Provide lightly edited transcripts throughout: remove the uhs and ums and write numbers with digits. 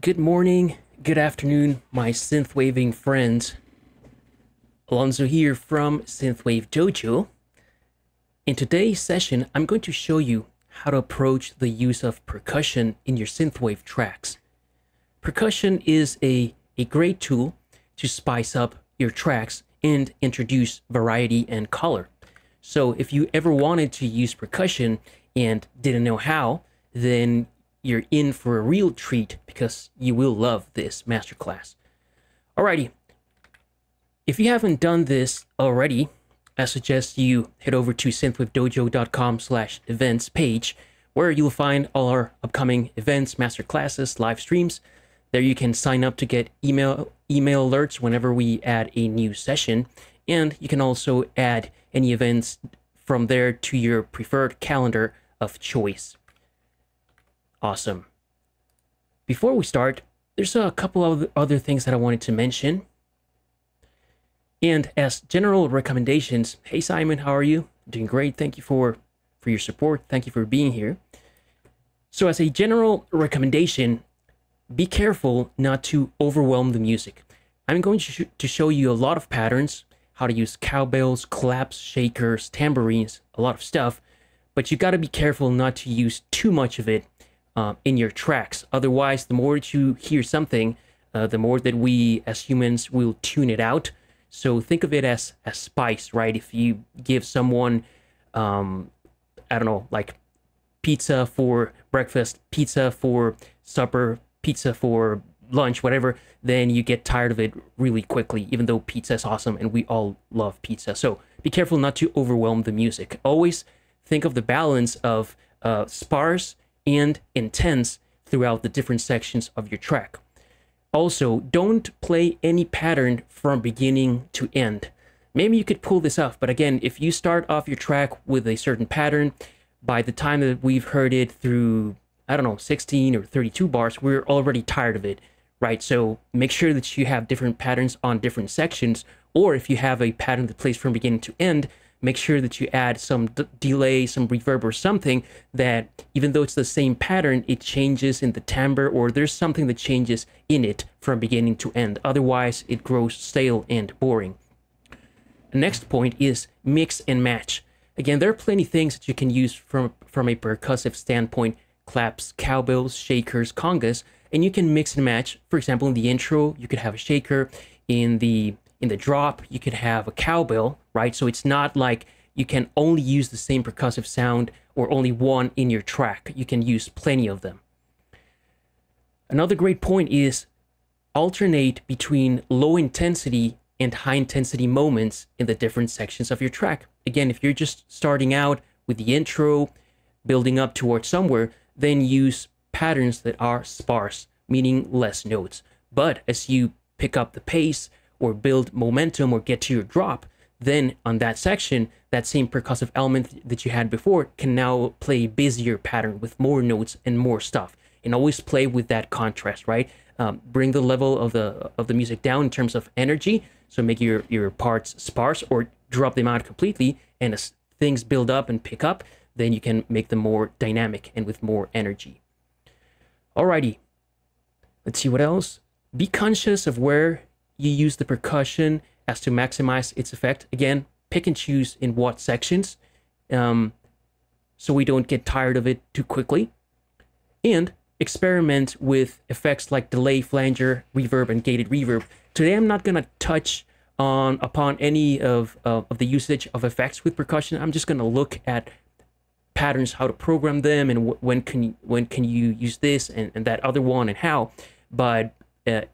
Good morning, good afternoon, my synth-waving friends. Alonzo here from Synthwave Dojo. In today's session, I'm going to show you how to approach the use of percussion in your synthwave tracks. Percussion is a great tool to spice up your tracks and introduce variety and color. So if you ever wanted to use percussion and didn't know how, then you're in for a real treat because you will love this masterclass. Alrighty, if you haven't done this already, I suggest you head over to synthwavedojo.com/events page, where you'll find all our upcoming events, masterclasses, live streams. There you can sign up to get email alerts whenever we add a new session, and you can also add any events from there to your preferred calendar of choice. Awesome. Before we start, there's a couple of other things that I wanted to mention. And as general recommendations, hey Simon, how are you? Doing great. Thank you for your support. Thank you for being here. So as a general recommendation, be careful not to overwhelm the music. I'm going to show you a lot of patterns, how to use cowbells, claps, shakers, tambourines, a lot of stuff, but you got to be careful not to use too much of it in your tracks. Otherwise, the more that you hear something, the more that we as humans will tune it out. So think of it as spice, right? If you give someone, I don't know, like pizza for breakfast, pizza for supper, pizza for lunch, whatever, then you get tired of it really quickly, even though pizza is awesome and we all love pizza. So be careful not to overwhelm the music. Always think of the balance of sparse and intense throughout the different sections of your track. Also, don't play any pattern from beginning to end. Maybe you could pull this off, but again, if you start off your track with a certain pattern, by the time that we've heard it through, I don't know, 16 or 32 bars, we're already tired of it, right? So make sure that you have different patterns on different sections, or if you have a pattern that plays from beginning to end, make sure that you add some delay, some reverb or something, that even though it's the same pattern, it changes in the timbre, or there's something that changes in it from beginning to end. Otherwise, it grows stale and boring. The next point is mix and match. Again, there are plenty of things that you can use from a percussive standpoint: claps, cowbells, shakers, congas, and you can mix and match. For example, in the intro, you could have a shaker. In the drop, you could have a cowbell, right? So it's not like you can only use the same percussive sound or only one in your track. You can use plenty of them. Another great point is alternate between low intensity and high intensity moments in the different sections of your track. Again, if you're just starting out with the intro, building up towards somewhere, then use patterns that are sparse, meaning less notes. But as you pick up the pace, or build momentum, or get to your drop, then on that section, that same percussive element that you had before can now play a busier pattern with more notes and more stuff. And always play with that contrast, right? Bring the level of the music down in terms of energy, so make your parts sparse or drop them out completely, and as things build up and pick up, then you can make them more dynamic and with more energy. Alrighty, let's see what else. Be conscious of where you use the percussion as to maximize its effect. Again, pick and choose in what sections, so we don't get tired of it too quickly. And experiment with effects like delay, flanger, reverb, and gated reverb. Today, I'm not going to touch upon any of the usage of effects with percussion. I'm just going to look at patterns, how to program them, and when can you use this and that other one, and how. But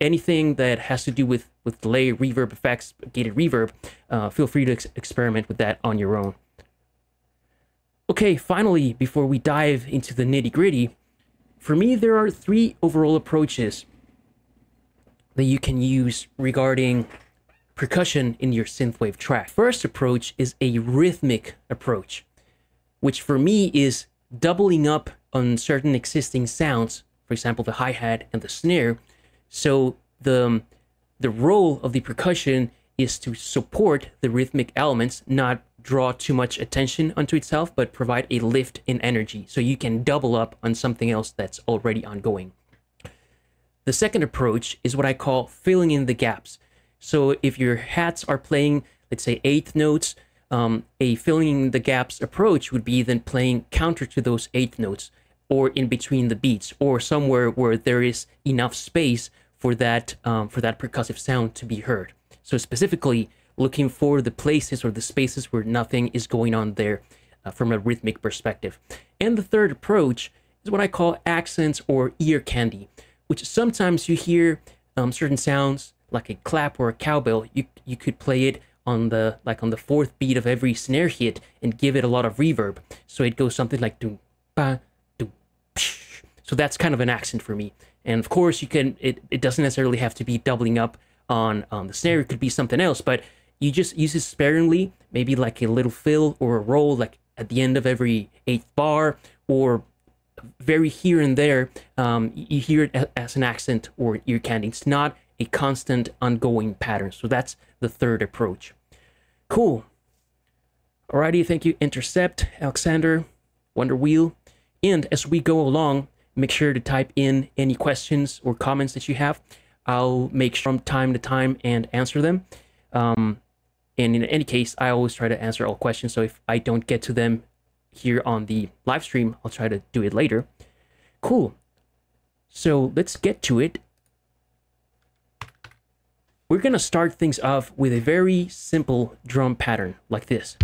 anything that has to do with delay, reverb, effects, gated reverb, feel free to experiment with that on your own. Okay, finally, before we dive into the nitty-gritty, for me, there are three overall approaches that you can use regarding percussion in your synthwave track. First approach is a rhythmic approach, which for me is doubling up on certain existing sounds, for example, the hi-hat and the snare. So the role of the percussion is to support the rhythmic elements, not draw too much attention onto itself, but provide a lift in energy. So you can double up on something else that's already ongoing. The second approach is what I call filling in the gaps. So if your hats are playing, let's say, eighth notes, a filling in the gaps approach would be then playing counter to those eighth notes, or in between the beats, or somewhere where there is enough space for that percussive sound to be heard. So specifically looking for the places or the spaces where nothing is going on there from a rhythmic perspective. And the third approach is what I call accents or ear candy, which sometimes you hear certain sounds like a clap or a cowbell. You could play it on the fourth beat of every snare hit and give it a lot of reverb. So it goes something like doom ba doom. So that's kind of an accent for me. And of course you can, it doesn't necessarily have to be doubling up on the snare. It could be something else, but you just use it sparingly, maybe like a little fill or a roll like at the end of every eighth bar, or very here and there. You hear it as an accent or ear candy. It's not a constant ongoing pattern. So that's the third approach. Cool. Alrighty, thank you, Intercept, Alexander, Wonder Wheel. And as we go along, make sure to type in any questions or comments that you have. I'll make sure from time to time and answer them. And in any case, I always try to answer all questions. So if I don't get to them here on the live stream, I'll try to do it later. Cool. So let's get to it. We're going to start things off with a very simple drum pattern like this.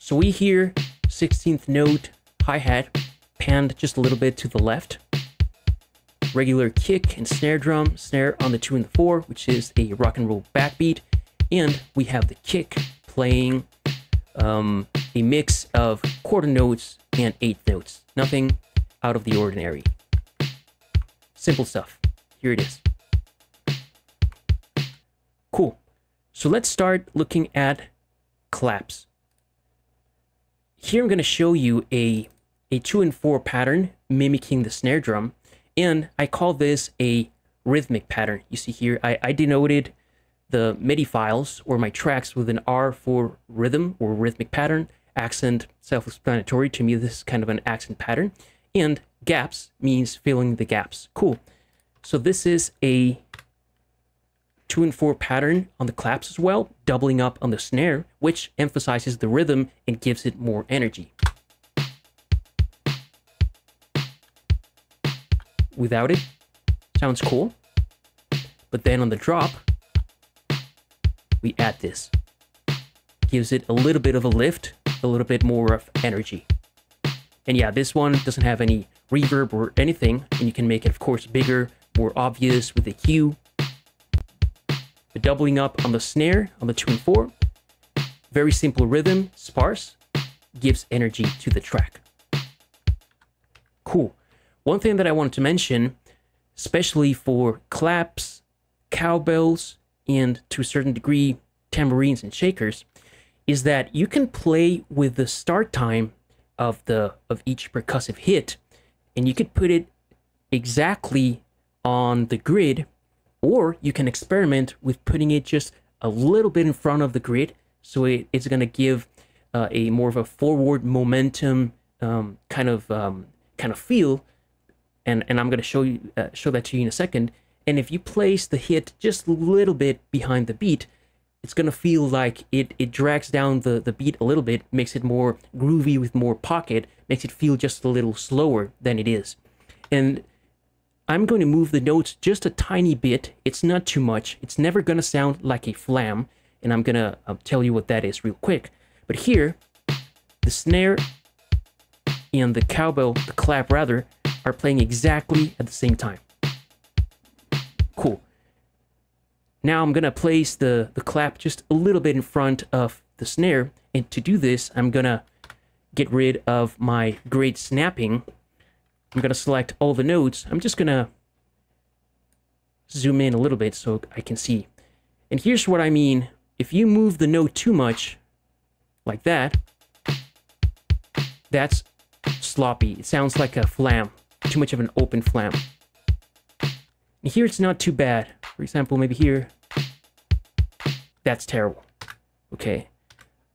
So we hear 16th note, hi-hat, panned just a little bit to the left. Regular kick and snare drum, snare on the 2 and the 4, which is a rock and roll backbeat. And we have the kick playing a mix of quarter notes and eighth notes. Nothing out of the ordinary. Simple stuff. Here it is. Cool. So let's start looking at claps. Here I'm going to show you a 2 and 4 pattern mimicking the snare drum, and I call this a rhythmic pattern. You see here, I denoted the MIDI files or my tracks with an R for rhythm or rhythmic pattern. Accent, self-explanatory. To me, this is kind of an accent pattern. And gaps means filling the gaps. Cool. So this is a 2 and 4 pattern on the claps as well, doubling up on the snare, which emphasizes the rhythm and gives it more energy. Without it, sounds cool. But then on the drop, we add this. Gives it a little bit of a lift, a little bit more of energy. And yeah, this one doesn't have any reverb or anything, and you can make it, of course, bigger, more obvious with the cue. But doubling up on the snare on the 2 and 4, very simple rhythm, sparse, gives energy to the track. Cool. One thing that I wanted to mention, especially for claps, cowbells, and to a certain degree tambourines and shakers, is that you can play with the start time of each percussive hit, and you could put it exactly on the grid, or you can experiment with putting it just a little bit in front of the grid, so it's going to give a more of a forward momentum kind of feel, and I'm going to show that to you in a second. And if you place the hit just a little bit behind the beat, it's going to feel like it drags down the beat a little bit, makes it more groovy with more pocket, makes it feel just a little slower than it is. And I'm going to move the notes just a tiny bit. It's not too much. It's never going to sound like a flam. And I'm going to tell you what that is real quick. But here, the snare and the cowbell, the clap rather, are playing exactly at the same time. Cool. Now I'm going to place the clap just a little bit in front of the snare. And to do this, I'm going to get rid of my grid snapping. I'm going to select all the notes. I'm just going to zoom in a little bit so I can see. And here's what I mean. If you move the note too much, like that, that's sloppy. It sounds like a flam. Too much of an open flam. And here it's not too bad. For example, maybe here, that's terrible. Okay.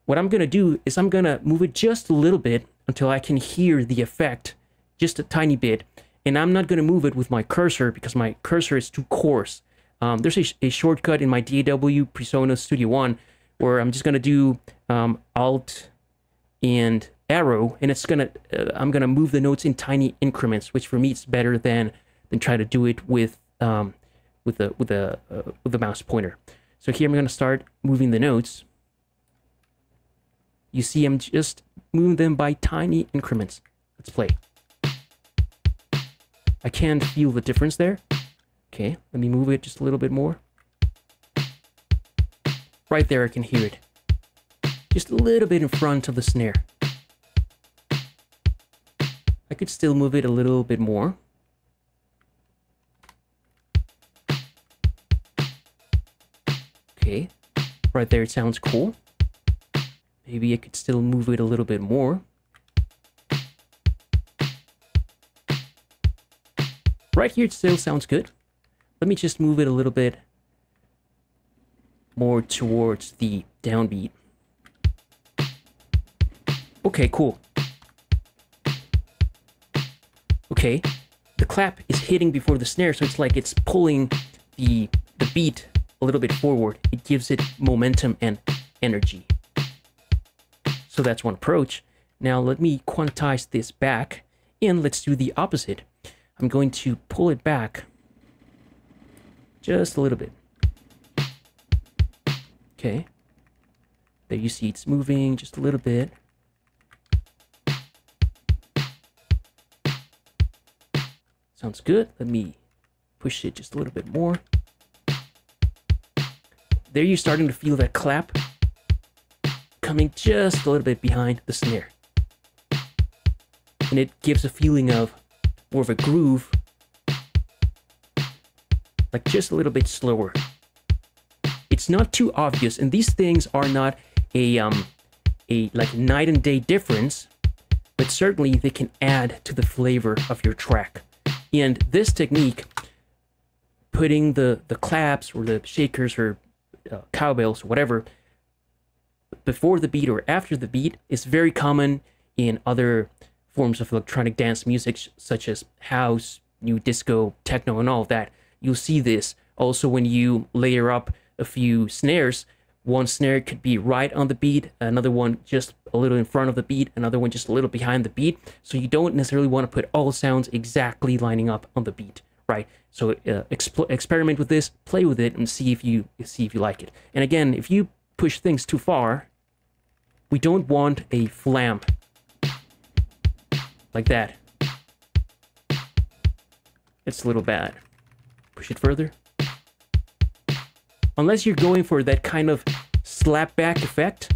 What I'm going to do is I'm going to move it just a little bit until I can hear the effect just a tiny bit. and I'm not going to move it with my cursor because my cursor is too coarse. There's a shortcut in my DAW PreSonus Studio One where I'm just going to do Alt and arrow, and it's gonna I'm gonna move the notes in tiny increments, which for me it's better than try to do it with the mouse pointer. So here I'm gonna start moving the notes. You see, I'm just moving them by tiny increments. Let's play. I can feel the difference there. Okay, let me move it just a little bit more. Right there, I can hear it. Just a little bit in front of the snare. I could still move it a little bit more. Okay, right there it sounds cool. Maybe I could still move it a little bit more. Right here it still sounds good. Let me just move it a little bit more towards the downbeat. Okay, cool. Okay, the clap is hitting before the snare, so it's like it's pulling the beat a little bit forward. It gives it momentum and energy. So that's one approach. Now let me quantize this back, and let's do the opposite. I'm going to pull it back just a little bit. Okay. There you see it's moving just a little bit. Sounds good. Let me push it just a little bit more. There you're starting to feel that clap coming just a little bit behind the snare. And it gives a feeling of more of a groove, like just a little bit slower. It's not too obvious, and these things are not a like night and day difference, but certainly they can add to the flavor of your track. And this technique, putting the claps or the shakers or cowbells or whatever before the beat or after the beat, is very common in other forms of electronic dance music, such as house, new disco, techno, and all of that. You'll see this also when you layer up a few snares. One snare could be right on the beat, another one just a little in front of the beat, another one just a little behind the beat. So you don't necessarily want to put all sounds exactly lining up on the beat, right? So experiment with this, play with it, and see if you like it. And again, if you push things too far, we don't want a flam like that. It's a little bad. Push it further. Unless you're going for that kind of slapback effect,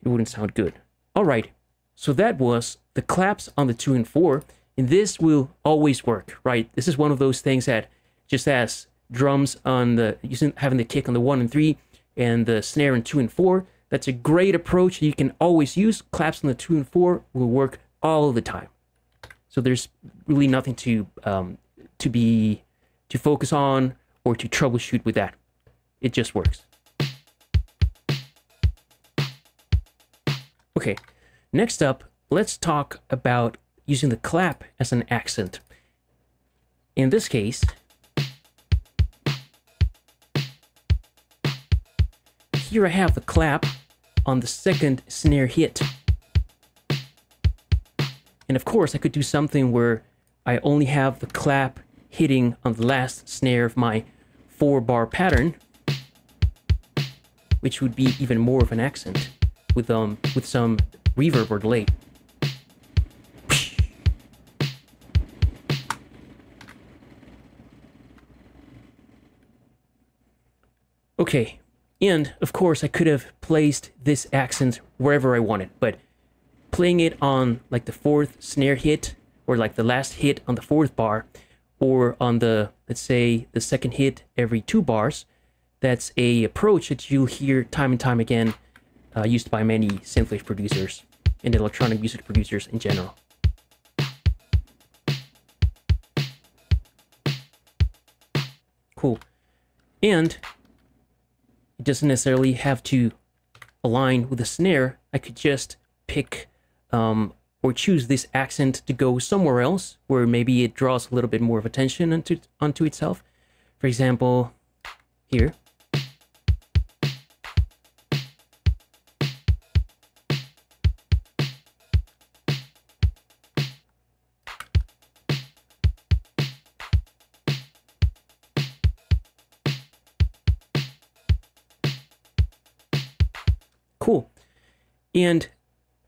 it wouldn't sound good. All right, so that was the claps on the 2 and 4, and this will always work, right? This is one of those things that, just as drums on the, using having the kick on the 1 and 3 and the snare on 2 and 4, that's a great approach that you can always use. Claps on the 2 and 4 will work all the time. So there's really nothing to to focus on or to troubleshoot with that. It just works. Okay, next up, let's talk about using the clap as an accent. In this case, here I have the clap on the second snare hit. And of course, I could do something where I only have the clap hitting on the last snare of my 4-bar pattern, which would be even more of an accent with some reverb or delay. Okay, and of course I could have placed this accent wherever I wanted, but playing it on like the 4th snare hit, or like the last hit on the 4th bar, or on the, let's say, the second hit every 2 bars, that's a approach that you'll hear time and time again, used by many synthwave producers and electronic music producers in general. Cool. And it doesn't necessarily have to align with a snare. I could just pick or choose this accent to go somewhere else where maybe it draws a little bit more of attention onto itself. For example, here. Cool. And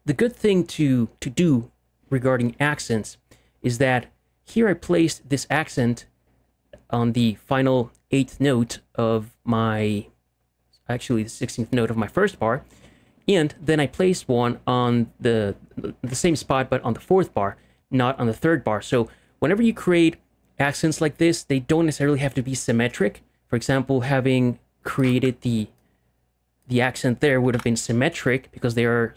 the good thing to do regarding accents is that here I placed this accent on the final 8th note of my, actually the 16th note of my first bar, and then I placed one on the same spot but on the 4th bar, not on the 3rd bar. So whenever you create accents like this, they don't necessarily have to be symmetric. For example, having created the accent there would have been symmetric because they are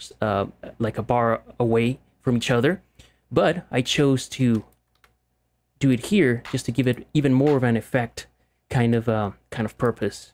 like a bar away from each other, but I chose to do it here just to give it even more of an effect kind of purpose.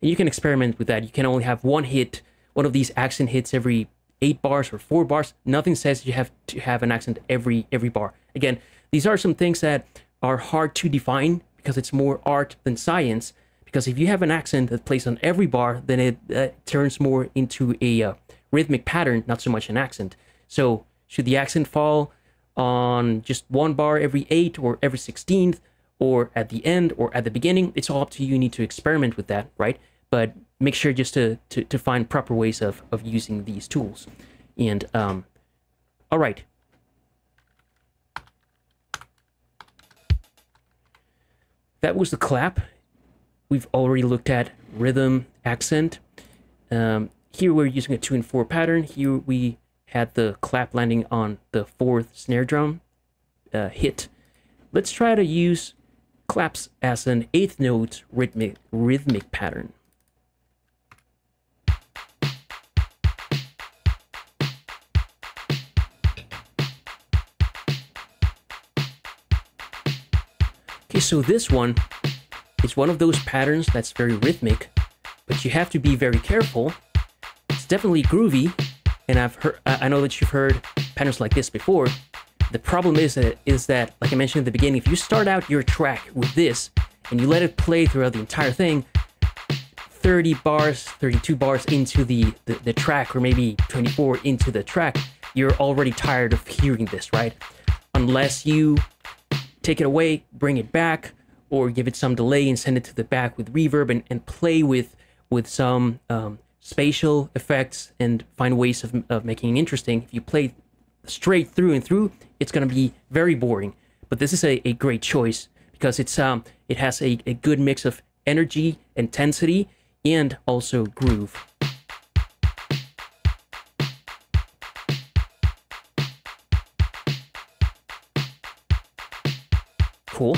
And you can experiment with that. You can only have one hit, one of these accent hits every 8 bars or 4 bars. Nothing says you have to have an accent every bar. Again, these are some things that are hard to define because it's more art than science. Because if you have an accent that plays on every bar, then it turns more into a rhythmic pattern, not so much an accent. So should the accent fall on just one bar every 8 or every 16th, or at the end or at the beginning? It's all up to you. You need to experiment with that, right? But make sure just to find proper ways of using these tools. And all right. That was the clap. We've already looked at rhythm, accent. Here we're using a 2 and 4 pattern. Here we had the clap landing on the 4th snare drum hit. Let's try to use claps as an 8th note rhythmic pattern. Okay, so this one, it's one of those patterns that's very rhythmic, but you have to be very careful. It's definitely groovy, and I know that you've heard patterns like this before. The problem is that, like I mentioned at the beginning, if you start out your track with this and you let it play throughout the entire thing, 30 bars, 32 bars into the track, or maybe 24 into the track, you're already tired of hearing this, right? Unless you take it away, bring it back, or give it some delay and send it to the back with reverb and play with some spatial effects and find ways of making it interesting. If you play straight through and through, it's gonna be very boring. But this is a great choice because it's it has a good mix of energy, intensity, and also groove. Cool.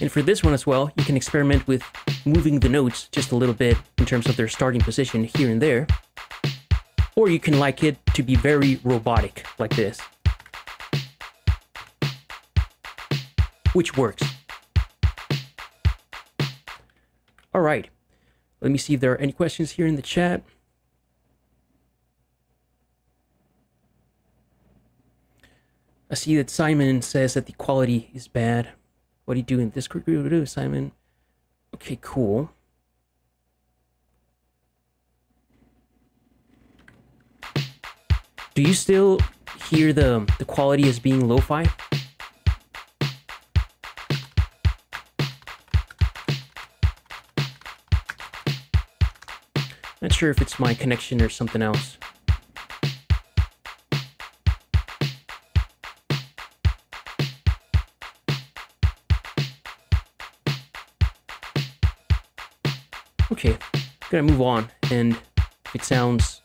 And for this one as well, you can experiment with moving the notes just a little bit in terms of their starting position here and there. Or you can like it to be very robotic, like this. Which works. All right. Let me see if there are any questions here in the chat. I see that Simon says that the quality is bad. What do you do in this quick video, Simon? Okay, cool. Do you still hear the quality as being lo-fi? Not sure if it's my connection or something else. Okay, I'm gonna move on, and if it sounds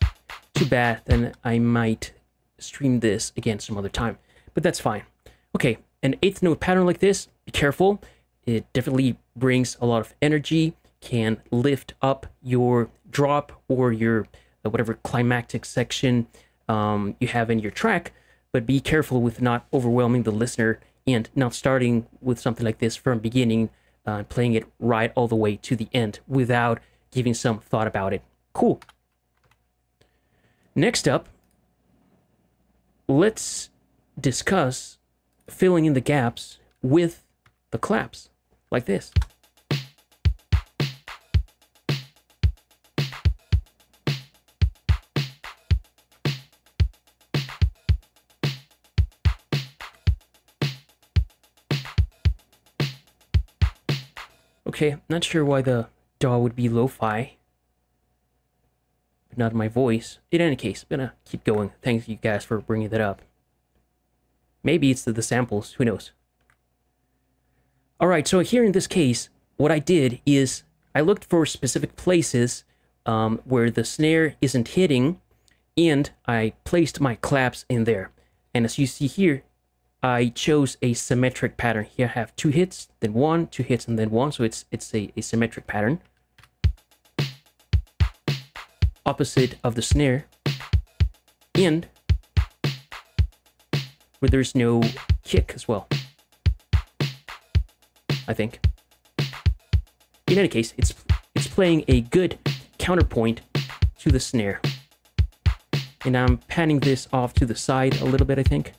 too bad, then I might stream this again some other time, but that's fine. Okay, an 8th note pattern like this, be careful. It definitely brings a lot of energy, can lift up your drop or your whatever climactic section you have in your track, but be careful with not overwhelming the listener and not starting with something like this from beginning. Playing it right all the way to the end without giving some thought about it. Cool. Next up, let's discuss filling in the gaps with the claps, like this. Okay, not sure why the DAW would be lo-fi, but not my voice. In any case, I'm gonna keep going. Thank you guys for bringing that up. Maybe it's the samples, who knows. Alright, so here in this case, what I did is I looked for specific places where the snare isn't hitting, and I placed my claps in there. And as you see here, I chose a symmetric pattern. Here I have 2 hits, then 1, 2 hits, and then 1, so it's a symmetric pattern. Opposite of the snare, and where there's no kick as well, I think. In any case, it's playing a good counterpoint to the snare. And I'm panning this off to the side a little bit, I think.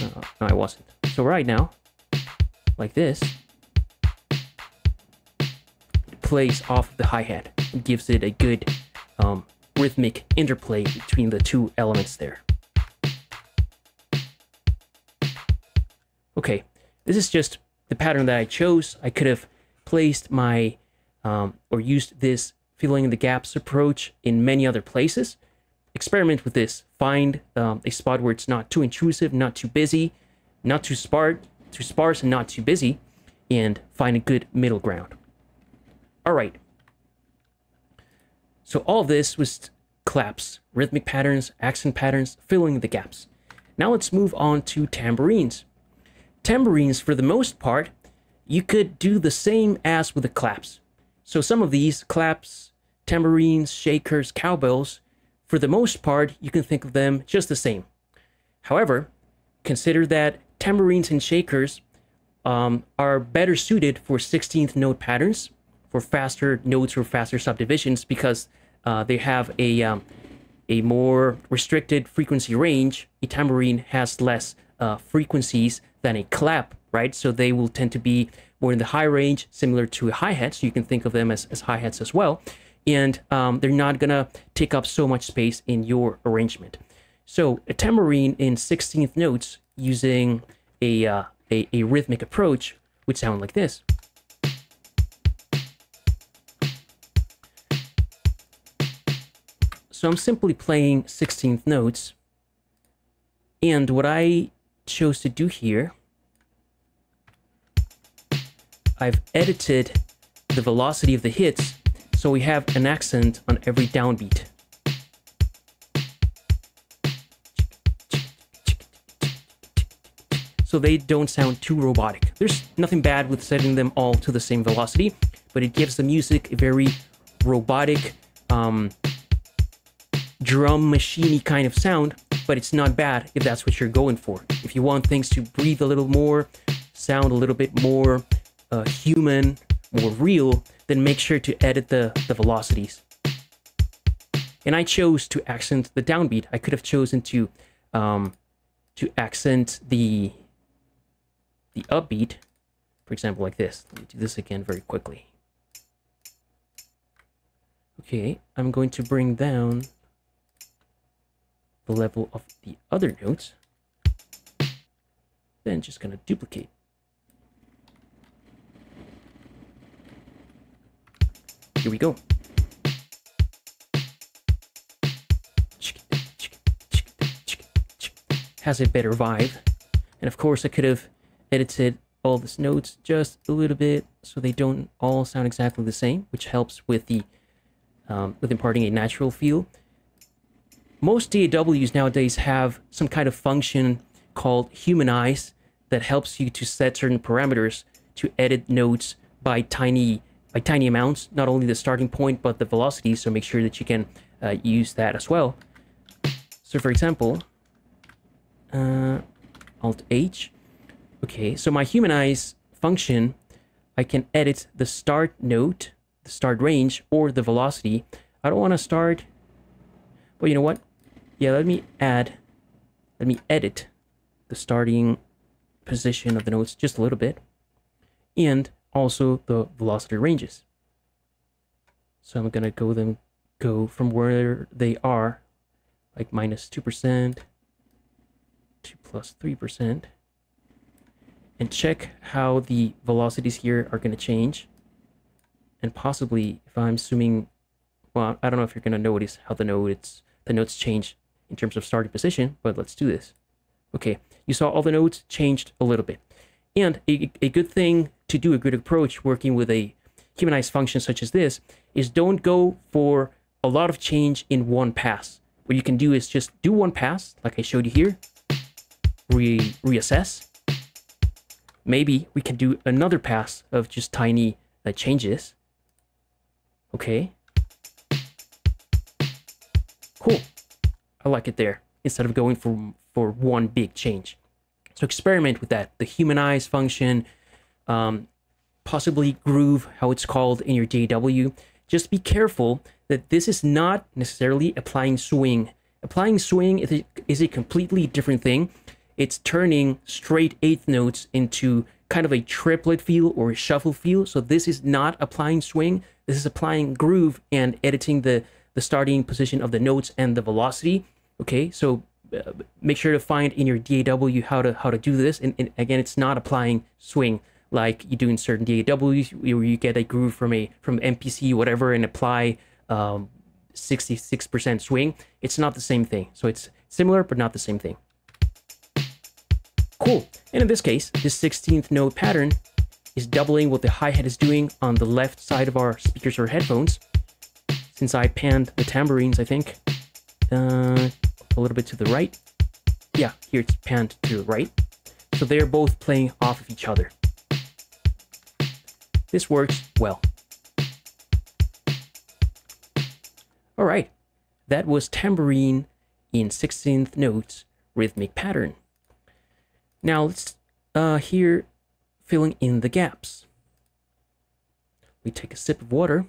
No, I wasn't. So right now, like this, it plays off the hi-hat. It gives it a good rhythmic interplay between the two elements there. Okay, this is just the pattern that I chose. I could have placed my, or used this filling in the gaps approach in many other places. Experiment with this. Find a spot where it's not too intrusive, not too busy, not too sparse, and not too busy, and find a good middle ground. All right. So all this was claps, rhythmic patterns, accent patterns, filling the gaps. Now let's move on to tambourines. Tambourines, for the most part, you could do the same as with the claps. So some of these claps, tambourines, shakers, cowbells, for the most part, you can think of them just the same. However, consider that tambourines and shakers are better suited for 16th note patterns, for faster notes or faster subdivisions, because they have a more restricted frequency range. A tambourine has less frequencies than a clap, right? So they will tend to be more in the high range, similar to a hi-hat, so you can think of them as hi-hats as well. And they're not gonna take up so much space in your arrangement. So a tambourine in 16th notes using a rhythmic approach would sound like this. So I'm simply playing 16th notes. And what I chose to do here, I've edited the velocity of the hits so we have an accent on every downbeat. So they don't sound too robotic. There's nothing bad with setting them all to the same velocity, but it gives the music a very robotic, drum machine-y kind of sound, but it's not bad if that's what you're going for. If you want things to breathe a little more, sound a little bit more human, more real, then make sure to edit the velocities. And I chose to accent the downbeat. I could have chosen to accent the upbeat, for example, like this. Let me do this again very quickly. Okay, I'm going to bring down the level of the other notes. Then just gonna duplicate. Here we go. Has a better vibe. And of course I could have edited all these notes just a little bit so they don't all sound exactly the same, which helps with the with imparting a natural feel. Most DAWs nowadays have some kind of function called Humanize that helps you to set certain parameters to edit notes by tiny amounts, not only the starting point, but the velocity, so make sure that you can use that as well. So for example, Alt-H. Okay, so my Humanize function, I can edit the start note, the start range, or the velocity. I don't want to start... Well, you know what? Yeah, let me add Let me edit the starting position of the notes just a little bit, and also the velocity ranges. So I'm gonna go from where they are, like -2% to +3%, and check how the velocities here are gonna change. And possibly, if I'm zooming, well, I don't know if you're gonna notice how the notes change in terms of starting position, but let's do this. Okay, you saw all the notes changed a little bit. And a good thing to do, a good approach working with a humanized function such as this, is don't go for a lot of change in one pass. What you can do is just do one pass, like I showed you here, reassess. Maybe we can do another pass of just tiny changes. Okay. Cool. I like it there, instead of going for one big change. So experiment with that, the humanize function, possibly groove, how it's called in your DAW. Just be careful that this is not necessarily applying swing. Applying swing is a completely different thing. It's turning straight eighth notes into kind of a triplet feel or a shuffle feel. So this is not applying swing. This is applying groove and editing the starting position of the notes and the velocity. Okay, so make sure to find in your DAW how to do this. And again, it's not applying swing like you do in certain DAWs where you get a groove from MPC, whatever, and apply 66% swing. It's not the same thing. So it's similar, but not the same thing. Cool. And in this case, this 16th note pattern is doubling what the hi-hat is doing on the left side of our speakers or headphones. Since I panned the tambourines, I think, a little bit to the right. Yeah, here it's panned to the right. So they're both playing off of each other. This works well. All right, that was tambourine in 16th notes rhythmic pattern. Now let's here filling in the gaps. We take a sip of water.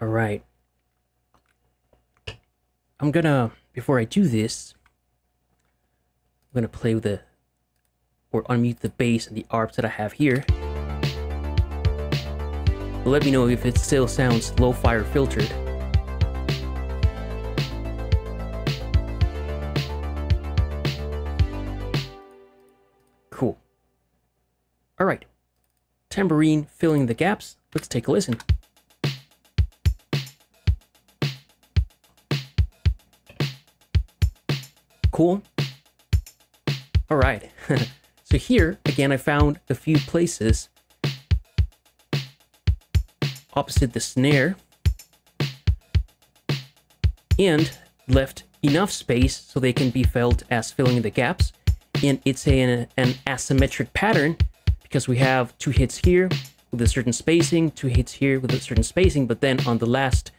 All right. I'm gonna, before I do this, I'm gonna play with or unmute the bass and the arps that I have here. Let me know if it still sounds lo-fi or filtered. Cool. All right. Tambourine filling the gaps. Let's take a listen. Cool. All right. So here, again, I found a few places opposite the snare and left enough space so they can be felt as filling the gaps. And it's an asymmetric pattern because we have two hits here with a certain spacing, two hits here with a certain spacing, but then on the last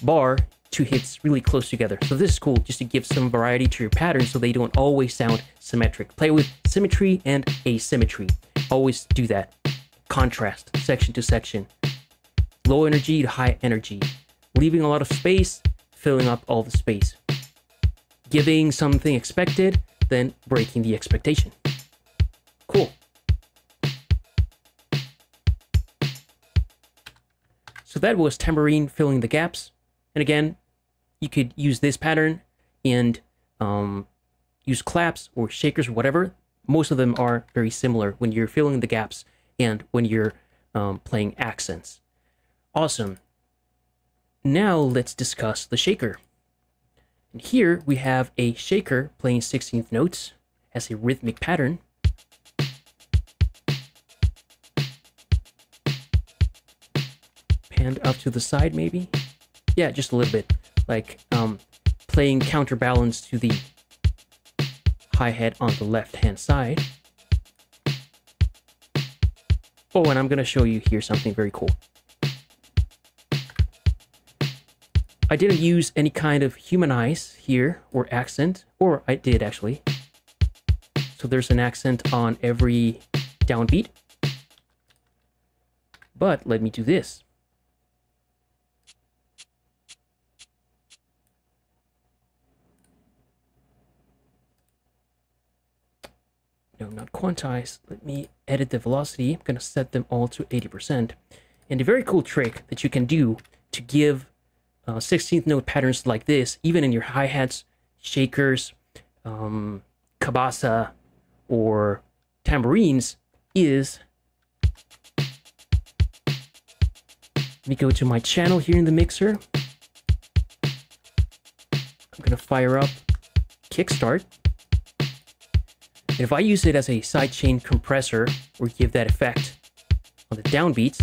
bar, two hits really close together. So this is cool, just to give some variety to your pattern so they don't always sound symmetric. Play with symmetry and asymmetry. Always do that. Contrast, section to section. Low energy to high energy, leaving a lot of space, filling up all the space, giving something expected, then breaking the expectation. Cool. So that was tambourine filling the gaps. And again, you could use this pattern and use claps or shakers or whatever. Most of them are very similar when you're filling the gaps and when you're playing accents. Awesome. Now let's discuss the shaker. And here we have a shaker playing 16th notes as a rhythmic pattern. Panned up to the side maybe? Yeah, just a little bit. Like playing counterbalance to the hi-hat on the left-hand side. Oh, and I'm going to show you here something very cool. I didn't use any kind of humanize here or accent, or I did actually. So there's an accent on every downbeat. But let me do this. no, not quantize. Let me edit the velocity. I'm going to set them all to 80%. And a very cool trick that you can do to give 16th note patterns like this, even in your hi-hats, shakers, kabasa, or tambourines, is... Let me go to my channel here in the mixer. I'm going to fire up Kickstart. And if I use it as a sidechain compressor, or give that effect on the downbeats,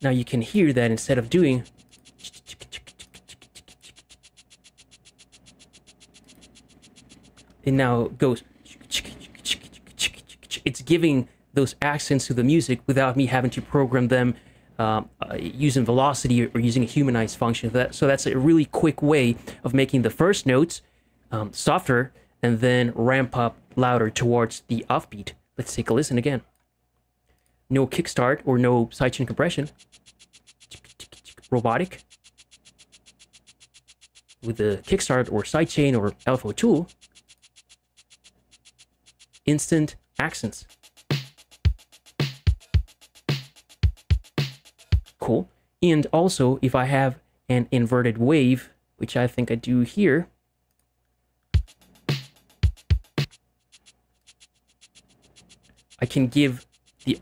now you can hear that instead of doing... It now goes... It's giving those accents to the music without me having to program them using velocity or using a humanized function. So that's a really quick way of making the first notes softer and then ramp up louder towards the offbeat. Let's take a listen again. No kickstart or no sidechain compression. Robotic. With the kickstart or sidechain or LFO tool. Instant accents. Cool. And also, if I have an inverted wave, which I think I do here, I can give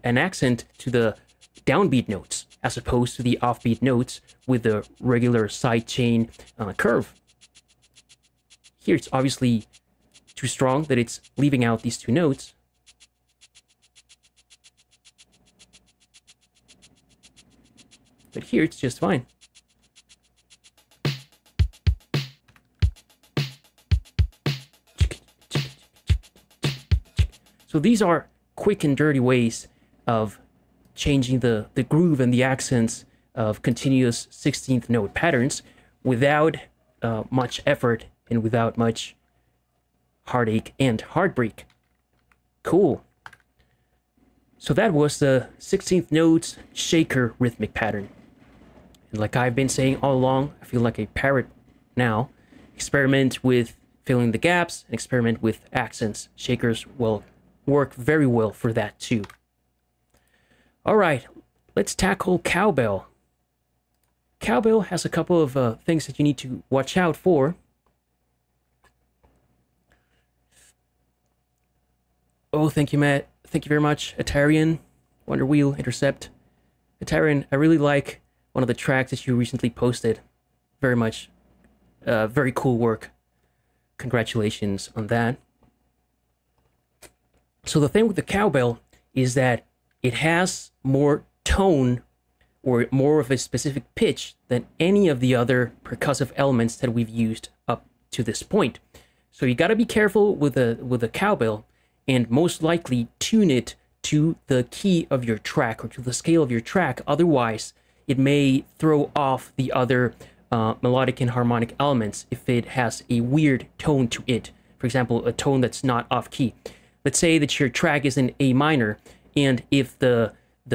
an accent to the downbeat notes as opposed to the offbeat notes with the regular sidechain curve. Here it's obviously too strong that it's leaving out these two notes. But here it's just fine. So these are quick and dirty ways of changing the groove and the accents of continuous 16th note patterns without much effort and without much heartache and heartbreak. Cool. So that was the 16th notes shaker rhythmic pattern. And like I've been saying all along, I feel like a parrot now. Experiment with filling the gaps, and experiment with accents. Shakers will work very well for that too. All right, let's tackle cowbell. Cowbell has a couple of things that you need to watch out for. Oh, thank you, Matt. Thank you very much. Atarian, Wonder Wheel, Intercept. Atarian, I really like one of the tracks that you recently posted. Very much. Very cool work. Congratulations on that. So the thing with the cowbell is that it has more tone or more of a specific pitch than any of the other percussive elements that we've used up to this point. So you got to be careful with a cowbell and most likely tune it to the key of your track or to the scale of your track. Otherwise, it may throw off the other melodic and harmonic elements if it has a weird tone to it. For example, a tone that's not off key. Let's say that your track is in A minor, and if the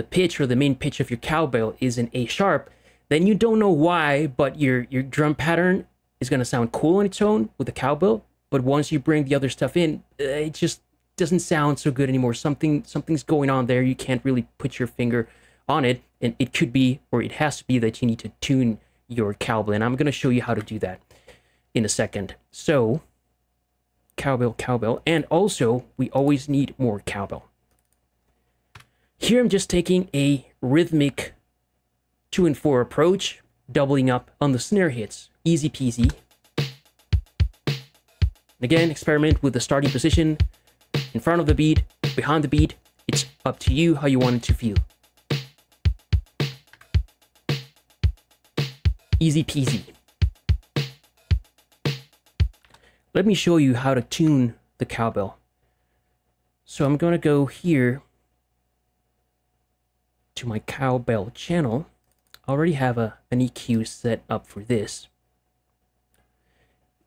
pitch or the main pitch of your cowbell is in A sharp, then you don't know why, but your drum pattern is going to sound cool on its own with the cowbell. But once you bring the other stuff in, it just doesn't sound so good anymore. Something's going on there. You can't really put your finger on it, and it could be, or it has to be, that you need to tune your cowbell, and I'm going to show you how to do that in a second. So cowbell, and also we always need more cowbell. Here I'm just taking a rhythmic 2 and 4 approach, doubling up on the snare hits. Easy peasy. Again, experiment with the starting position. In front of the beat, behind the beat, it's up to you how you want it to feel. Easy peasy. Let me show you how to tune the cowbell. So I'm going to go here to my cowbell channel. I already have an EQ set up for this.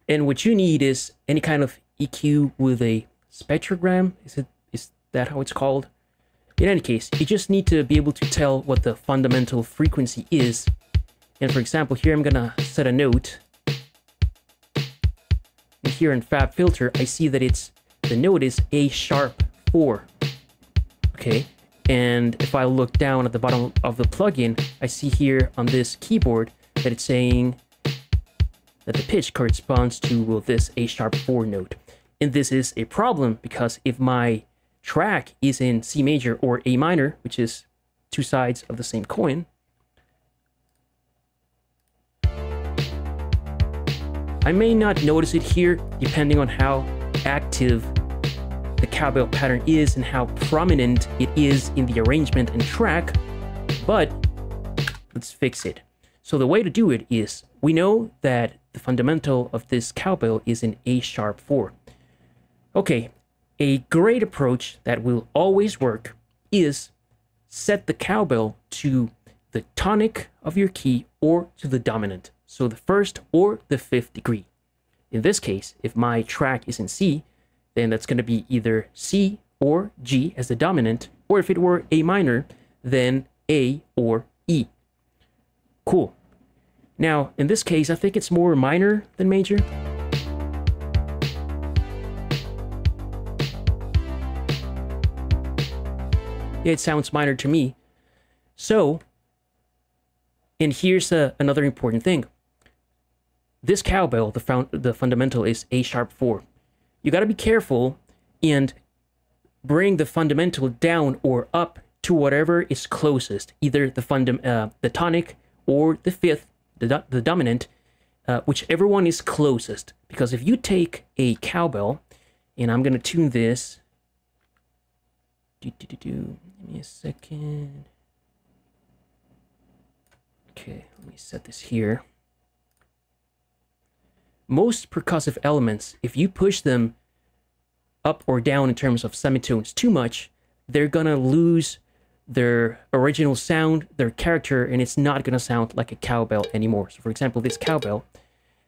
And what you need is any kind of EQ with a spectrogram. Is that how it's called? In any case, you just need to be able to tell what the fundamental frequency is. And for example, here I'm gonna set a note. And here in Fab Filter, I see that it's, the note is A sharp 4. Okay, and if I look down at the bottom of the plugin, I see here on this keyboard that it's saying that the pitch corresponds to, well, this A sharp 4 note. And this is a problem, because if my track is in C major or A minor, which is two sides of the same coin, I may not notice it here, depending on how active the cowbell pattern is and how prominent it is in the arrangement and track, but let's fix it. So the way to do it is, we know that the fundamental of this cowbell is in A sharp 4. Okay, a great approach that will always work is set the cowbell to the tonic of your key or to the dominant. So the first or the fifth degree. In this case, if my track is in C, then that's going to be either C or G as the dominant, or if it were A minor, then A or E. Cool. Now, in this case, I think it's more minor than major. Yeah, it sounds minor to me. So, and here's another important thing. This cowbell, the fundamental is A sharp 4. You got to be careful and bring the fundamental down or up to whatever is closest, either the tonic or the fifth, the dominant, whichever one is closest. Because if you take a cowbell, and I'm going to tune this. Give me a second. Okay, let me set this here. Most percussive elements, if you push them up or down in terms of semitones too much, they're gonna lose their original sound, their character, and it's not gonna sound like a cowbell anymore. So for example, this cowbell,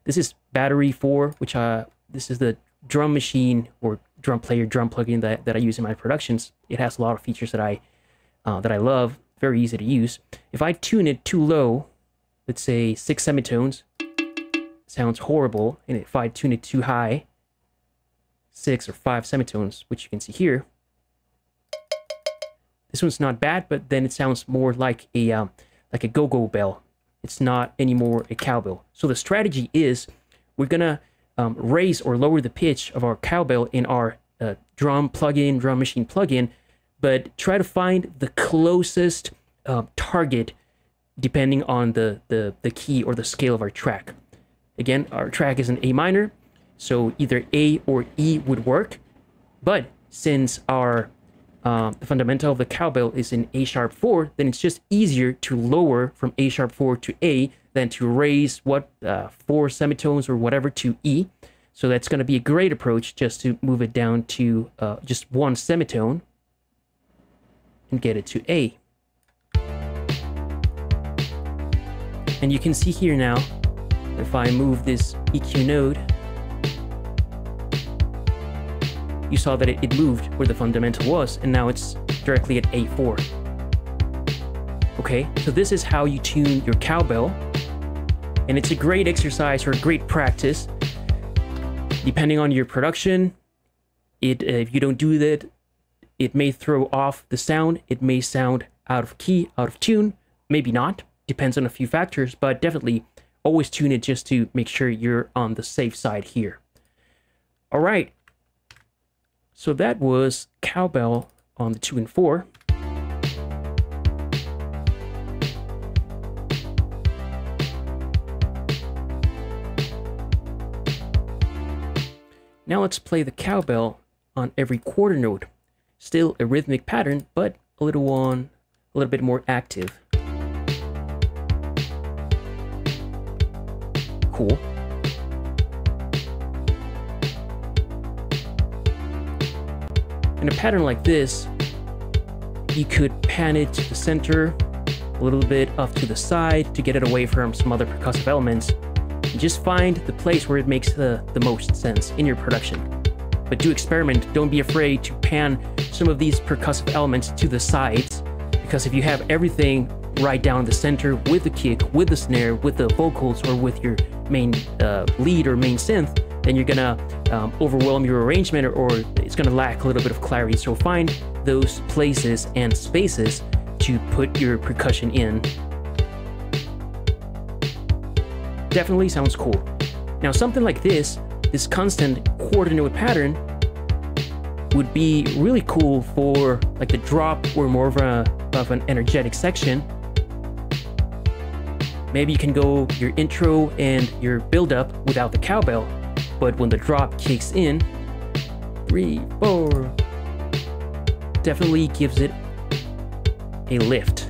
this is Battery 4, which this is the drum machine or drum player, drum plugin that I use in my productions. It has a lot of features that I love, very easy to use. If I tune it too low, let's say 6 semitones, sounds horrible, and if I tune it too high, 6 or 5 semitones, which you can see here, this one's not bad, but then it sounds more like a go-go bell. It's not anymore a cowbell. So the strategy is, we're gonna raise or lower the pitch of our cowbell in our drum machine plugin, but try to find the closest target depending on the key or the scale of our track. Again, our track is in A minor, so either A or E would work. But since our the fundamental of the cowbell is in A sharp 4, then it's just easier to lower from A sharp 4 to A than to raise 4 semitones or whatever to E. So that's going to be a great approach, just to move it down to just 1 semitone and get it to A. And you can see here now, if I move this EQ node, you saw that it moved where the fundamental was, and now it's directly at A4. Okay, so this is how you tune your cowbell, and it's a great exercise or a great practice. Depending on your production, if you don't do that, it may throw off the sound, it may sound out of key, out of tune, maybe not, depends on a few factors, but definitely always tune it just to make sure you're on the safe side here. All right, so that was cowbell on the 2 and 4. Now let's play the cowbell on every quarter note. Still a rhythmic pattern, but a little bit more active. Cool. In a pattern like this, you could pan it to the center, a little bit off to the side to get it away from some other percussive elements. You just find the place where it makes the most sense in your production. But do experiment, don't be afraid to pan some of these percussive elements to the sides, because if you have everything right down the center with the kick, with the snare, with the vocals, or with your main lead or main synth, then you're gonna overwhelm your arrangement, or it's gonna lack a little bit of clarity. So find those places and spaces to put your percussion in. Definitely sounds cool. Now something like this constant quarter note pattern would be really cool for like the drop or more of an energetic section. Maybe you can go your intro and your build up without the cowbell, but when the drop kicks in, 3, 4, definitely gives it a lift.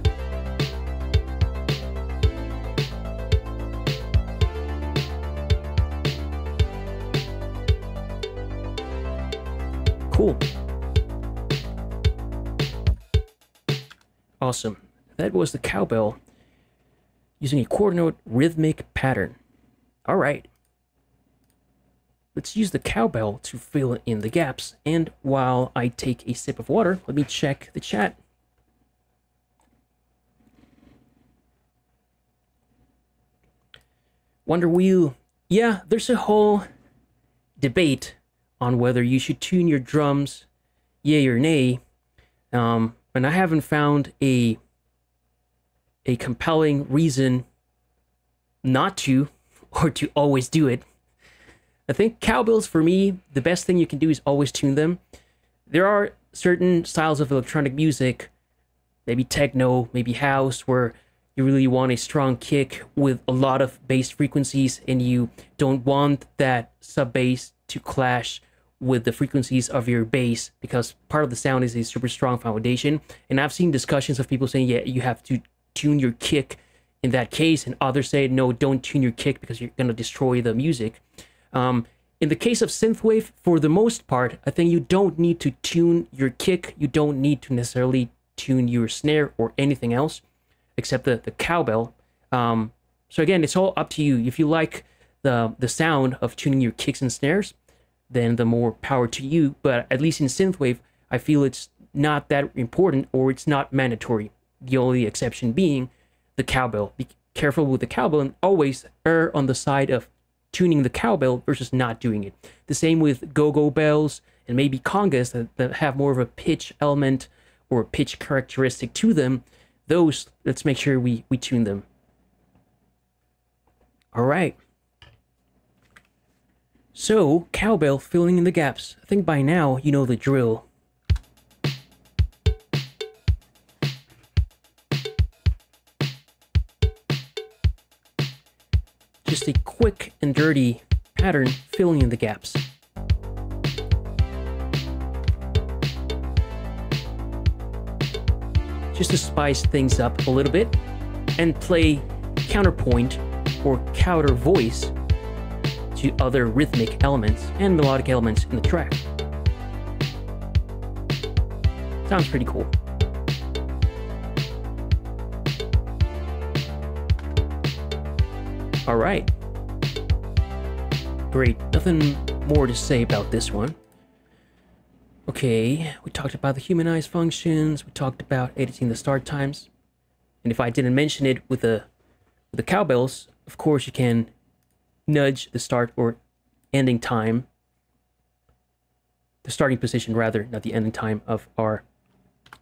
Cool. Awesome. That was the cowbell using a quarter note rhythmic pattern. All right. Let's use the cowbell to fill in the gaps. And while I take a sip of water, let me check the chat. Wonder Wheel, yeah, there's a whole debate on whether you should tune your drums, yay or nay, and I haven't found a compelling reason not to, or to always do it. I think cowbells, for me, the best thing you can do is always tune them. There are certain styles of electronic music, maybe techno, maybe house, where you really want a strong kick with a lot of bass frequencies, and you don't want that sub bass to clash with the frequencies of your bass, because part of the sound is a super strong foundation. And I've seen discussions of people saying, yeah, you have to tune your kick in that case, and others say, no, don't tune your kick because you're going to destroy the music. In the case of synthwave, for the most part, I think you don't need to tune your kick. You don't need to necessarily tune your snare or anything else, except the cowbell. So again, it's all up to you. If you like the sound of tuning your kicks and snares, then the more power to you. But at least in synthwave, I feel it's not that important, or it's not mandatory. The only exception being the cowbell. Be careful with the cowbell, and always err on the side of tuning the cowbell versus not doing it. The same with go-go bells and maybe congas that have more of a pitch element or pitch characteristic to them. Those, let's make sure we tune them. All right. So, cowbell filling in the gaps. I think by now you know the drill. Just a quick and dirty pattern filling in the gaps. Just to spice things up a little bit, and play counterpoint or counter voice to other rhythmic elements and melodic elements in the track. Sounds pretty cool. All right. Great, nothing more to say about this one. Okay, we talked about the humanized functions, we talked about editing the start times, and if I didn't mention it with the cowbells, of course you can nudge the start or ending time, the starting position rather, not the ending time of our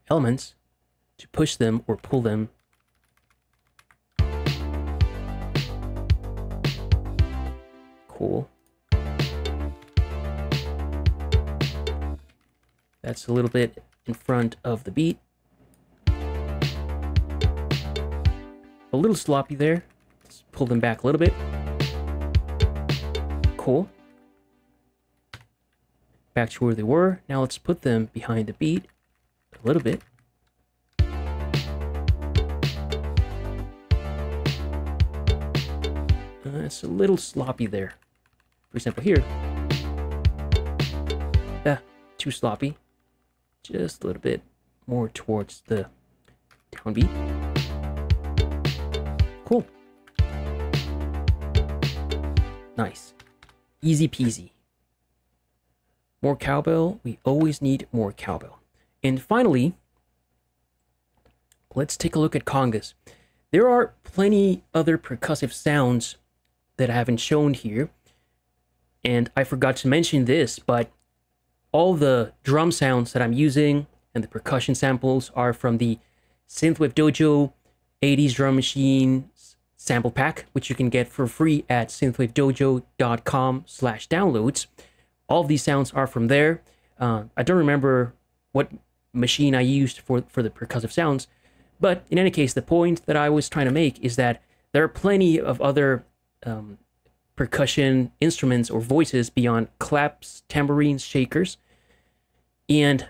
elements, to push them or pull them. Cool. That's a little bit in front of the beat. A little sloppy there. Let's pull them back a little bit. Cool. Back to where they were. Now let's put them behind the beat a little bit. It's a little sloppy there. For example, here. Ah, too sloppy. Just a little bit more towards the downbeat. Cool. Nice. Easy peasy. More cowbell. We always need more cowbell. And finally, let's take a look at congas. There are plenty other percussive sounds that I haven't shown here. And I forgot to mention this, but all the drum sounds that I'm using and the percussion samples are from the Synthwave Dojo 80s Drum Machines sample pack, which you can get for free at synthwavedojo.com/downloads. All of these sounds are from there. I don't remember what machine I used for the percussive sounds, but in any case, the point that I was trying to make is that there are plenty of other percussion instruments or voices beyond claps, tambourines, shakers,